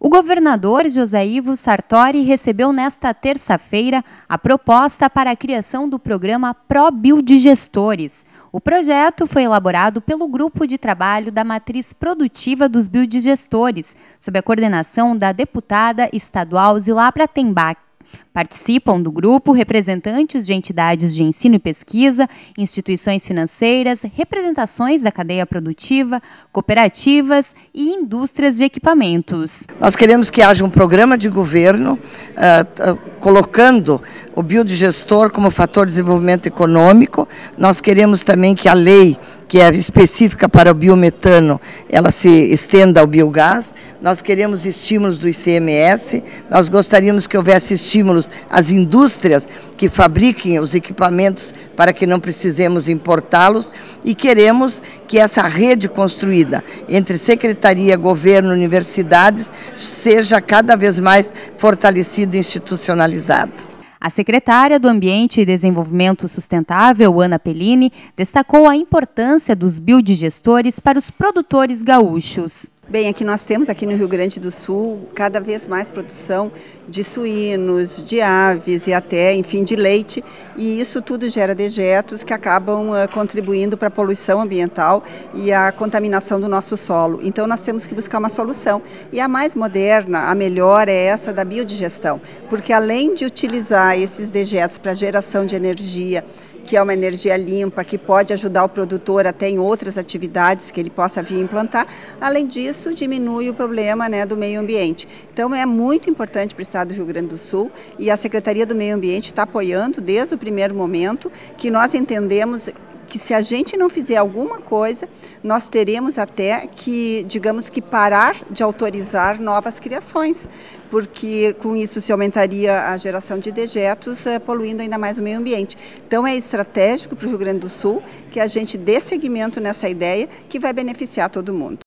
O governador José Ivo Sartori recebeu nesta terça-feira a proposta para a criação do programa ProBiodigestores. O projeto foi elaborado pelo Grupo de Trabalho da Matriz Produtiva dos Biodigestores, sob a coordenação da deputada estadual Zilá Breitembach. Participam do grupo representantes de entidades de ensino e pesquisa, instituições financeiras, representações da cadeia produtiva, cooperativas e indústrias de equipamentos. Nós queremos que haja um programa de governo colocando o biodigestor como fator de desenvolvimento econômico. Nós queremos também que a lei, que é específica para o biometano, ela se estenda ao biogás. Nós queremos estímulos do ICMS, nós gostaríamos que houvesse estímulos às indústrias que fabriquem os equipamentos para que não precisemos importá-los, e queremos que essa rede construída entre secretaria, governo, universidades seja cada vez mais fortalecida e institucionalizada. A secretária do Ambiente e Desenvolvimento Sustentável, Ana Pellini, destacou a importância dos biodigestores para os produtores gaúchos. Bem, aqui nós temos, aqui no Rio Grande do Sul, cada vez mais produção de suínos, de aves e até, enfim, de leite. E isso tudo gera dejetos que acabam contribuindo para a poluição ambiental e a contaminação do nosso solo. Então nós temos que buscar uma solução. E a mais moderna, a melhor, é essa da biodigestão. Porque além de utilizar esses dejetos para geração de energia, que é uma energia limpa, que pode ajudar o produtor até em outras atividades que ele possa vir implantar. Além disso, diminui o problema, né, do meio ambiente. Então, é muito importante para o Estado do Rio Grande do Sul, e a Secretaria do Meio Ambiente está apoiando desde o primeiro momento, que nós entendemos que se a gente não fizer alguma coisa, nós teremos até que, digamos que, parar de autorizar novas criações, porque com isso se aumentaria a geração de dejetos, poluindo ainda mais o meio ambiente. Então é estratégico para o Rio Grande do Sul que a gente dê seguimento nessa ideia que vai beneficiar todo mundo.